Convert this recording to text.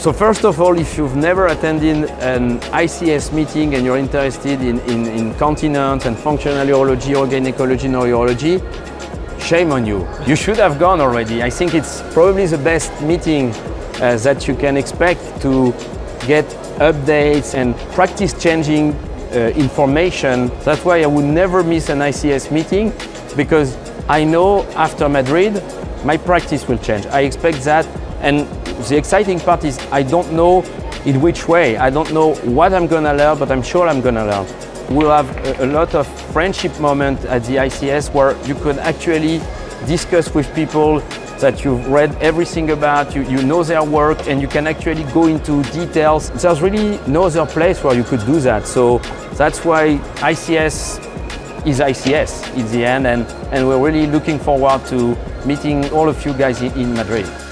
So first of all, if you've never attended an ICS meeting and you're interested in continence and functional urology or gynecology and urology, shame on you. You should have gone already. I think it's probably the best meeting that you can expect to get updates and practice changing information. That's why I would never miss an ICS meeting, because I know after Madrid, my practice will change. I expect that. And the exciting part is I don't know in which way. I don't know what I'm going to learn, but I'm sure I'm going to learn. We'll have a lot of friendship moments at the ICS where you could actually discuss with people that you've read everything about, you know their work, and you can actually go into details. There's really no other place where you could do that. So that's why ICS is ICS in the end, and we're really looking forward to meeting all of you guys in Madrid.